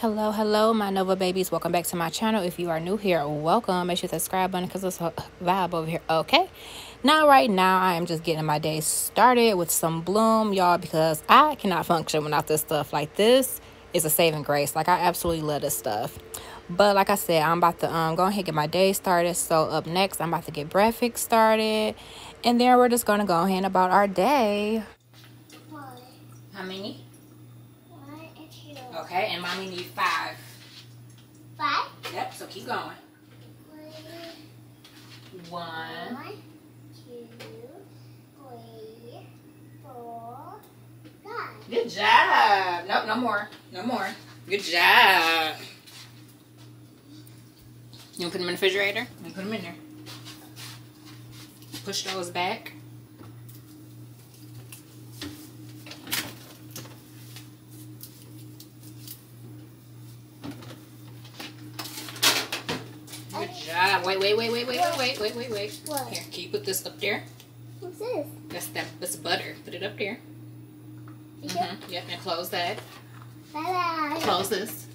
Hello my Nova babies, welcome back to my channel. If you are new here, welcome. Make sure to subscribe button because it's a vibe over here. Okay, right now I am just getting my day started with some Bloom, y'all, because I cannot function without this stuff. Like, this is a saving grace. Like, I absolutely love this stuff. But like I said, I'm about to go ahead and get my day started. So up next, I'm about to get breakfast started, and then we're just gonna go ahead about our day. What? How many? Okay, and mommy need 5. 5? Yep, so keep going. 1, 2, 3, 4, 5. Good job. Nope, no more. Good job. You want to put them in the refrigerator? You want to put them in there. Push those back. Wait. What? Here, can you put this up there? What's this? That's butter. Put it up there. Yep, now close that. Bye-bye. Close this.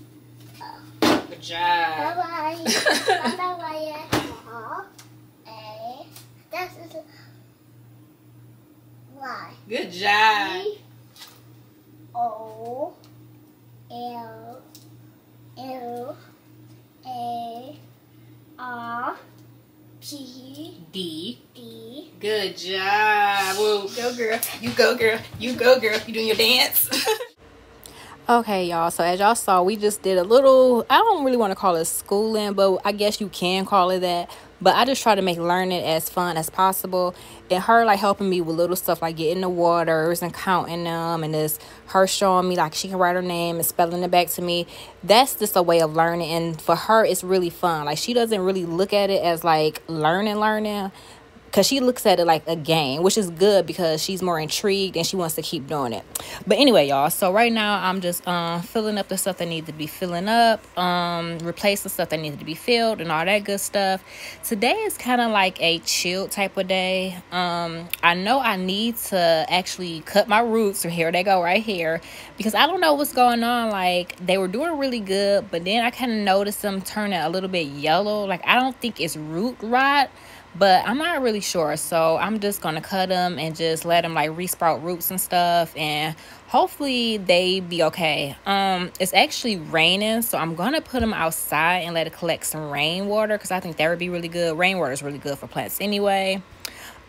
Oh. Good job. Bye-bye. Bye-bye. Good job. B. Good job. Whoa, go girl. You go girl. You doing your dance. Okay, y'all. So as y'all saw, we just did a little, I don't really want to call it schooling, but I guess you can call it that. But I just try to make learning as fun as possible. And her like helping me with little stuff like getting the waters and counting them, and this her showing me like she can write her name and spelling it back to me. That's just a way of learning, and for her it's really fun. Like, she doesn't really look at it as like learning, because she looks at it like a game, which is good because she's more intrigued and she wants to keep doing it. But anyway, y'all, so right now I'm just filling up the stuff that needs to be filling up, replace the stuff that needed to be filled and all that good stuff. Today is kind of like a chill type of day. I know I need to actually cut my roots, or here they go right here, because I don't know what's going on. Like, they were doing really good, but then I kind of noticed them turning a little bit yellow. Like, I don't think it's root rot, but I'm not really sure. So I'm just gonna cut them and just let them like resprout roots and stuff, and hopefully they be okay. It's actually raining, so I'm gonna put them outside and let it collect some rainwater, because I think that would be really good. Rainwater is really good for plants anyway.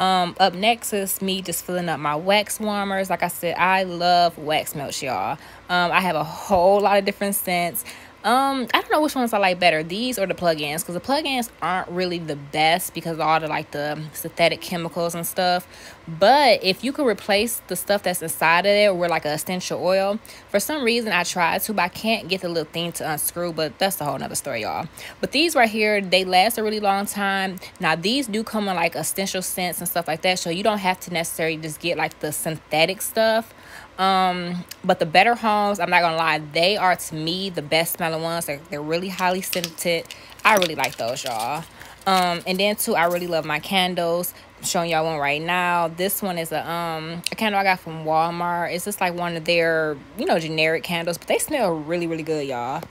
Up next is me just filling up my wax warmers. Like I said, I love wax melts, y'all. I have a whole lot of different scents. I don't know which ones I like better, these or the plug-ins, because the plug-ins aren't really the best because of all the like the synthetic chemicals and stuff. But if you could replace the stuff that's inside of it with like an essential oil, for some reason I tried to, but I can't get the little thing to unscrew, but that's a whole nother story, y'all. But these right here, they last a really long time. Now, these do come in like essential scents and stuff like that, so you don't have to necessarily just get like the synthetic stuff. But the Better Homes, I'm not gonna lie, they are to me the best smelling ones. They're really highly scented. I really like those, y'all. And then too, I really love my candles. I'm showing y'all one right now. This one is a candle I got from Walmart. It's just like one of their, you know, generic candles, but they smell really, really good, y'all.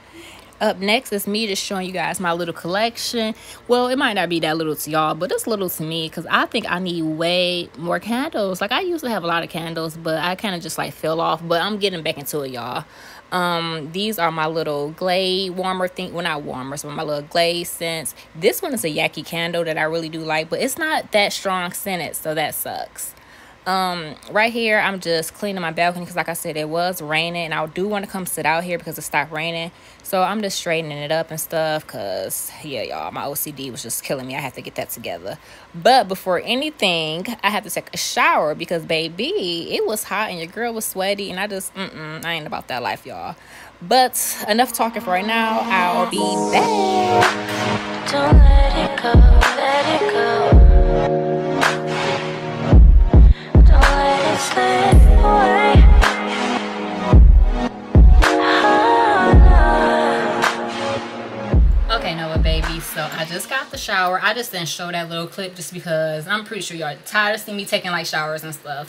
Up next is me just showing you guys my little collection. Well, it might not be that little to y'all, but it's little to me, because I think I need way more candles. Like, I used to have a lot of candles, but I kind of just like fell off, but I'm getting back into it, y'all. These are my little Glade warmer thing. Well, not warmers, but my little Glade scents. This one is a Yaki candle that I really do like, but it's not that strong scented, so that sucks. Right here, I'm just cleaning my balcony, because like I said, it was raining, and I do want to come sit out here because it stopped raining. So I'm just straightening it up and stuff, because yeah, y'all, my OCD was just killing me. I have to get that together. But before anything, I have to take a shower, because baby, it was hot and your girl was sweaty, and I just I ain't about that life, y'all. But enough talking for right now. I'll be back. Don't let it go, let it go. Slip away. Okay, Nova baby, so I just got the shower. I just didn't show that little clip just because I'm pretty sure y'all are tired of seeing me taking like showers and stuff.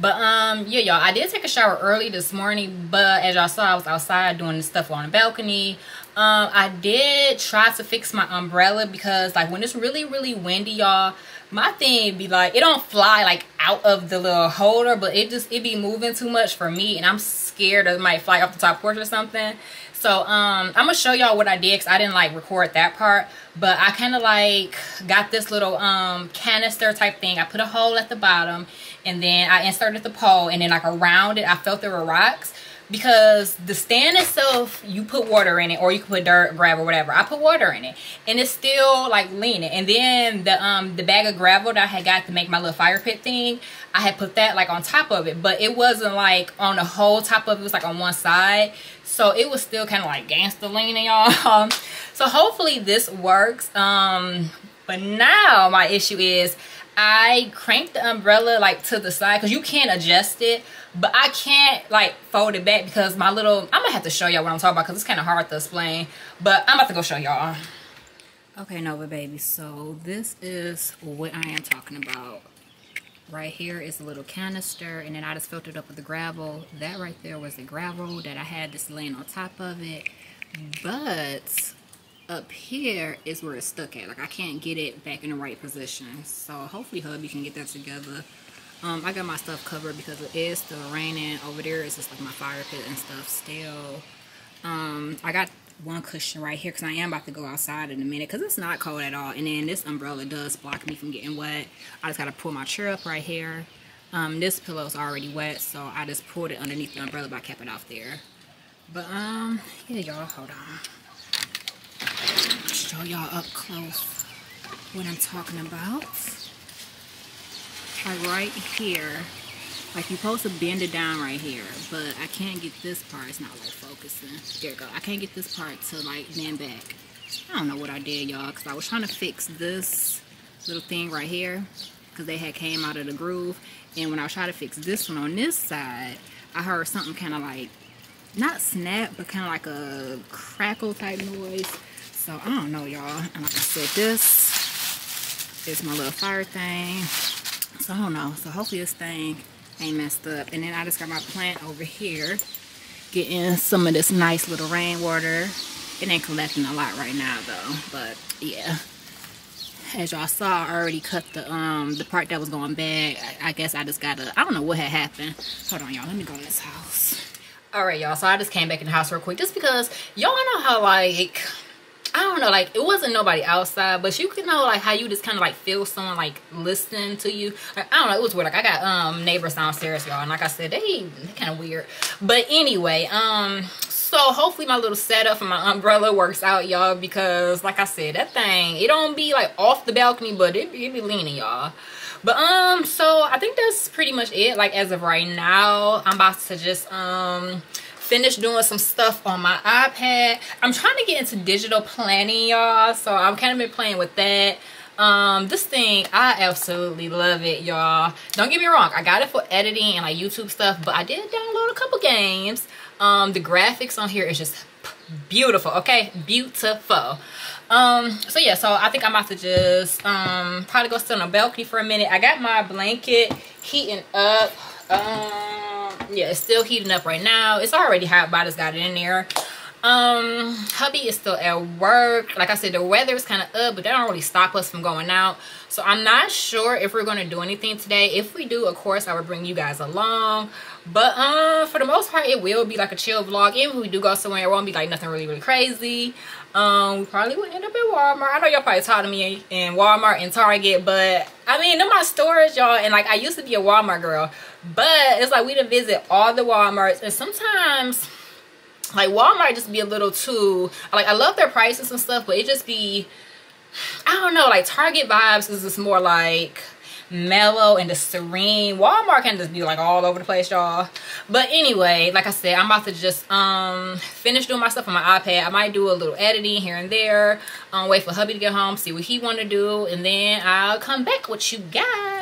But yeah, y'all, I did take a shower early this morning, but as y'all saw, I was outside doing this stuff on the balcony. I did try to fix my umbrella because like when it's really windy, y'all, my thing be like, it don't fly like out of the little holder, but it be moving too much for me, and I'm scared it might fly off the top porch or something. So I'm gonna show y'all what I did because I didn't like record that part, but I kind of like got this little canister type thing. I put a hole at the bottom, and then I inserted the pole, and then like around it I felt there were rocks because the stand itself, you put water in it, or you can put dirt, gravel, or whatever. I put water in it and it's still like leaning. And then the bag of gravel that I had got to make my little fire pit thing, I had put that like on top of it, but it wasn't like on the whole top of it. It was like on one side, so it was still kind of like gangster leaning, y'all. So hopefully this works. But now my issue is I cranked the umbrella like to the side because you can't adjust it, but I can't like fold it back because my little, I'm gonna have to show y'all what I'm talking about because it's kind of hard to explain, but I'm about to go show y'all. Okay, Nova baby, so this is what I am talking about. Right here is a little canister, and then I just filled it up with the gravel. That right there was the gravel that I had just laying on top of it, but up here is where it's stuck at. Like I can't get it back in the right position. So hopefully hubby can get that together. I got my stuff covered because it is still raining. Over there is just like my fire pit and stuff still. I got one cushion right here because I am about to go outside in a minute because it's not cold at all. And then this umbrella does block me from getting wet. I just got to pull my chair up right here. This pillow is already wet, so I just pulled it underneath the umbrella by kept it off there. But yeah, y'all, hold on. Show y'all up close what I'm talking about. Like right here, like you're supposed to bend it down right here, but I can't get this part. It's not like focusing. There you go. I can't get this part to like bend back. I don't know what I did, y'all, because I was trying to fix this little thing right here because they had came out of the groove, and when I was trying to fix this one on this side, I heard something kind of like, not snap, but kind of like a crackle type noise. So I don't know, y'all. And like I said, this is my little fire thing. So I don't know. So hopefully this thing ain't messed up. And then I just got my plant over here getting some of this nice little rainwater. It ain't collecting a lot right now though. But yeah. As y'all saw, I already cut the part that was going bad. I guess I just gotta, I don't know what had happened. Hold on, y'all. Let me go to this house. Alright, y'all. So I just came back in the house real quick just because y'all know how like, I don't know, like it wasn't nobody outside, but you could know like how you just kind of like feel someone like listening to you. Like, I don't know, it was weird. Like I got neighbors downstairs, y'all, and like I said, they kind of weird. But anyway, so hopefully my little setup for my umbrella works out, y'all, because like I said, that thing, it don't be like off the balcony, but it be leaning, y'all. But so I think that's pretty much it. Like as of right now, I'm about to just finish doing some stuff on my iPad. I'm trying to get into digital planning, y'all, so I've kind of been playing with that. This thing, I absolutely love it, y'all. Don't get me wrong, I got it for editing and like YouTube stuff, but I did download a couple games. The graphics on here is just beautiful, okay? Beautiful. So yeah, so I think I'm about to just probably go sit on the balcony for a minute. I got my blanket heating up. Yeah, it's still heating up right now. It's already hot, but I just got it in there. Hubby is still at work. Like I said, the weather is kind of up, but that don't really stop us from going out. So I'm not sure if we're going to do anything today. If we do, of course, I will bring you guys along. But for the most part, it will be like a chill vlog. Even if we do go somewhere, it won't be like nothing really crazy. We probably would end up at Walmart. I know y'all probably tired of me in Walmart and Target, but I mean, they're my stores, y'all. And like I used to be a Walmart girl, but it's like we done visit all the Walmarts, and sometimes like Walmart just be a little too, like I love their prices and stuff, but it just be, I don't know, like Target vibes is just more like mellow and just serene. Walmart can just be like all over the place, y'all. But anyway, like I said, I'm about to just finish doing my stuff on my iPad. I might do a little editing here and there, wait for hubby to get home, see what he want to do, and then I'll come back with you guys.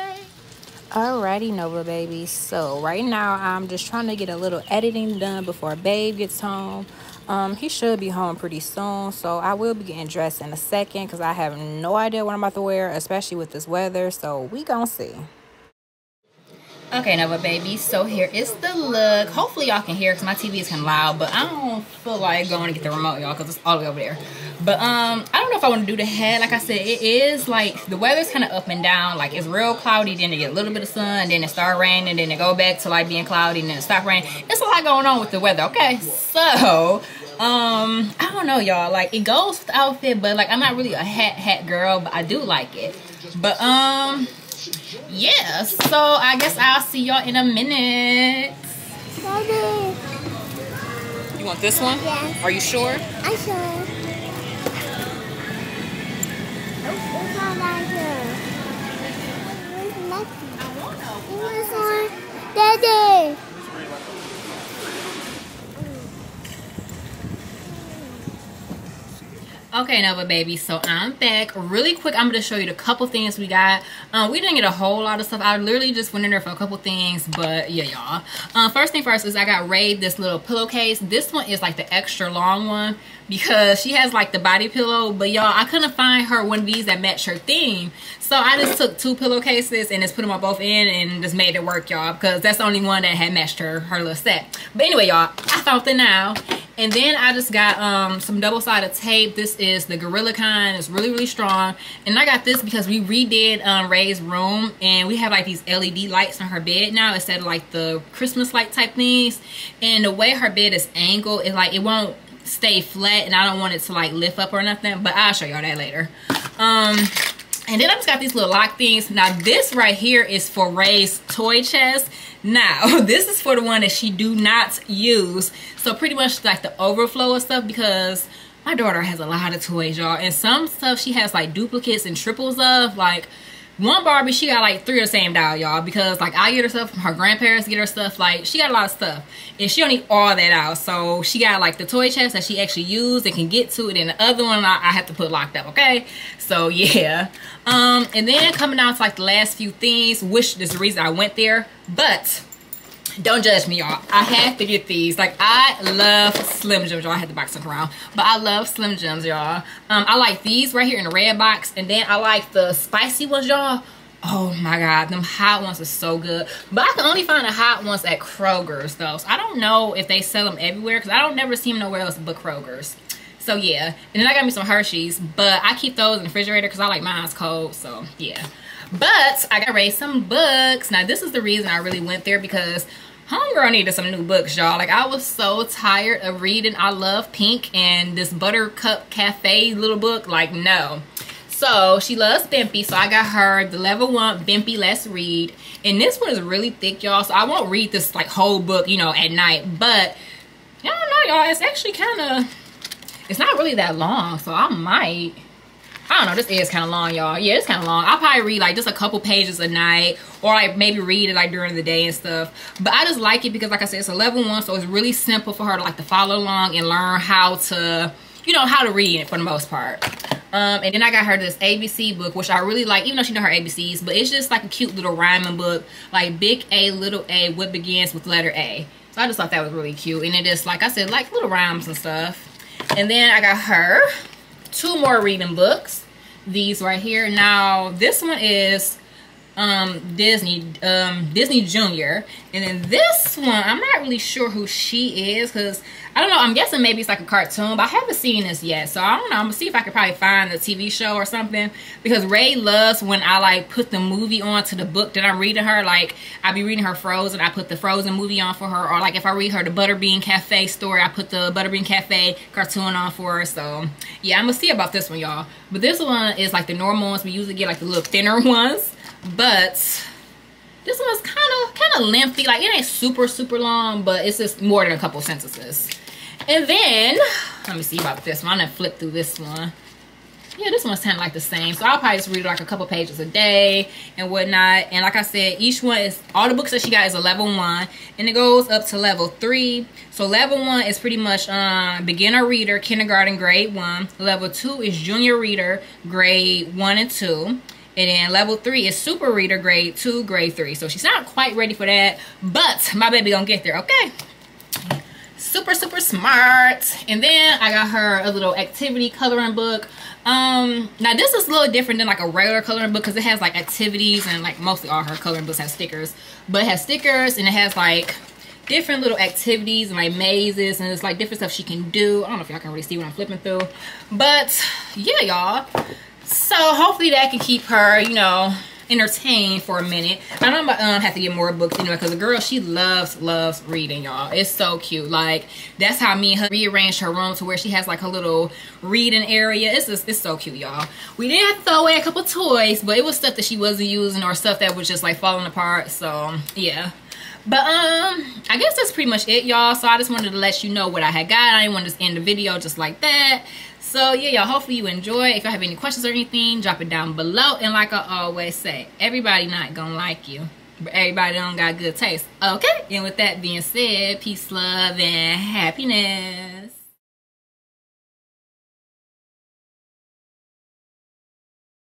Alrighty, Nova baby, so right now I'm just trying to get a little editing done before babe gets home. He should be home pretty soon, so I will be getting dressed in a second because I have no idea what I'm about to wear, especially with this weather, so we gonna see. Okay, Nova baby, so here is the look. Hopefully y'all can hear because my TV is kind of loud, but I don't feel like going to get the remote, y'all, because it's all the way over there. But I don't know if I want to do the head. Like I said, it is like the weather's kind of up and down. Like it's real cloudy, then it get a little bit of sun, then it start raining, then it go back to like being cloudy, and then it stop raining. It's a lot going on with the weather, okay? So I don't know, y'all. Like it goes with the outfit, but like I'm not really a hat girl, but I do like it. But yeah, so I guess I'll see y'all in a minute. Mommy. You want this one? Yes. Are you sure? I'm sure. It's all right here. Where's the next one? This one. Daddy. Okay, Nova baby, so I'm back. Really quick, I'm gonna show you the couple things we got. We didn't get a whole lot of stuff. I literally just went in there for a couple things, but yeah, y'all. First thing first is I got Raid this little pillowcase. This one is like the extra long one because she has like the body pillow, but y'all, I couldn't find her one of these that matched her theme. So I just took two pillowcases and just put them on both ends and just made it work, y'all, because that's the only one that had matched her little set. But anyway, y'all, I found it now. And then I just got some double-sided tape. This is the Gorilla kind. It's really, really strong. And I got this because we redid Ray's room. And we have like these LED lights on her bed now instead of like the Christmas light type things. And the way her bed is angled, it's like it won't stay flat. And I don't want it to like lift up or nothing. But I'll show y'all that later. And then I just got these little lock things. Now this right here is for Ray's toy chest. Now this is for the one that she do not use, so pretty much like the overflow of stuff, because my daughter has a lot of toys, y'all, and some stuff she has like duplicates and triples of. Like one Barbie, she got like 3 of the same doll, y'all, because like I get her stuff, her grandparents get her stuff, like she got a lot of stuff and she don't need all that out. So she got like the toy chest that she actually used and can get to it, and the other one I have to put locked up, okay? So yeah. And then coming down to like the last few things, which is the reason I went there, but don't judge me, y'all. I have to get these. Like I love Slim Jims, y'all. I had the box look around, but I love Slim Jims, y'all. I like these right here in the red box, and then I like the spicy ones, y'all. Oh my god, them hot ones are so good. But I can only find the hot ones at Kroger's though, so I don't know if they sell them everywhere, because I don't never see them nowhere else but Kroger's. So yeah. And then I got me some Hershey's, but I keep those in the refrigerator because I like mine's cold. So yeah. But I got Raised some books. Now this is the reason I really went there, because homegirl needed some new books, y'all. Like I was so tired of reading. I love Pink and this Butterbean Cafe little book. Like no. So she loves Bimpy, so I got her the level 1 Bimpy Let's Read. And this one is really thick, y'all. So I won't read this like whole book, you know, at night. But I don't know, y'all. It's actually kind of, it's not really that long, so I don't know, this is kind of long, y'all. Yeah, it's kind of long. I'll probably read like just a couple pages a night, or like maybe read it like during the day and stuff. But I just like it because like I said, it's a level 1, so it's really simple for her to like to follow along and learn how to, you know, how to read it for the most part. And then I got her this ABC book, which I really like, even though she know her ABCs, but it's just like a cute little rhyming book, like big A, little a, what begins with letter A. So I just thought that was really cute. And it is, like I said, like little rhymes and stuff. And then I got her 2 more reading books, these right here. Now this one is Disney Jr. And then this one, I'm not really sure who she is, because I don't know, I'm guessing maybe it's like a cartoon, but I haven't seen this yet, so I don't know. I'm gonna see if I could probably find a TV show or something, because Ray loves when I like put the movie on to the book that I'm reading her. Like I be reading her Frozen, I put the Frozen movie on for her, or like if I read her the Butterbean Cafe story, I put the Butterbean Cafe cartoon on for her. So yeah, I'm gonna see about this one, y'all. But this one is like the normal ones we usually get, like the little thinner ones. But this one's kind of lengthy. Like it ain't super long, but it's just more than a couple sentences. And then let me see about this one. I'm gonna flip through this one. Yeah, this one's kind of like the same, so I'll probably just read like a couple pages a day and whatnot. And like I said, each one is, all the books that she got is a level 1, and it goes up to level 3. So level 1 is pretty much beginner reader, kindergarten, grade 1. Level 2 is junior reader, grade 1 and 2. And then level 3 is super reader, grade 2, grade 3. So she's not quite ready for that, but my baby gonna get there, okay? super, super smart. And then I got her a little activity coloring book. Now this is a little different than like a regular coloring book because it has like activities, and like mostly all her coloring books have stickers, but it has stickers and it has like different little activities and like mazes, and it's like different stuff she can do. I don't know if y'all can really see what I'm flipping through, but yeah, y'all, so hopefully that can keep her, you know, entertained for a minute. I know my aunt have to get more books anyway because the girl, she loves reading, y'all. It's so cute. Like that's how me and her rearranged her room to where she has like her little reading area. It's just, it's so cute, y'all. We did have to throw away a couple toys, but it was stuff that she wasn't using or stuff that was just like falling apart, so yeah. But I guess that's pretty much it, y'all. So I just wanted to let you know what I had got. I didn't want to just end the video just like that. So yeah, y'all, hopefully you enjoy. If y'all have any questions or anything, drop it down below. And like I always say, everybody not gonna like you, but everybody don't got good taste, okay? And with that being said, peace, love, and happiness.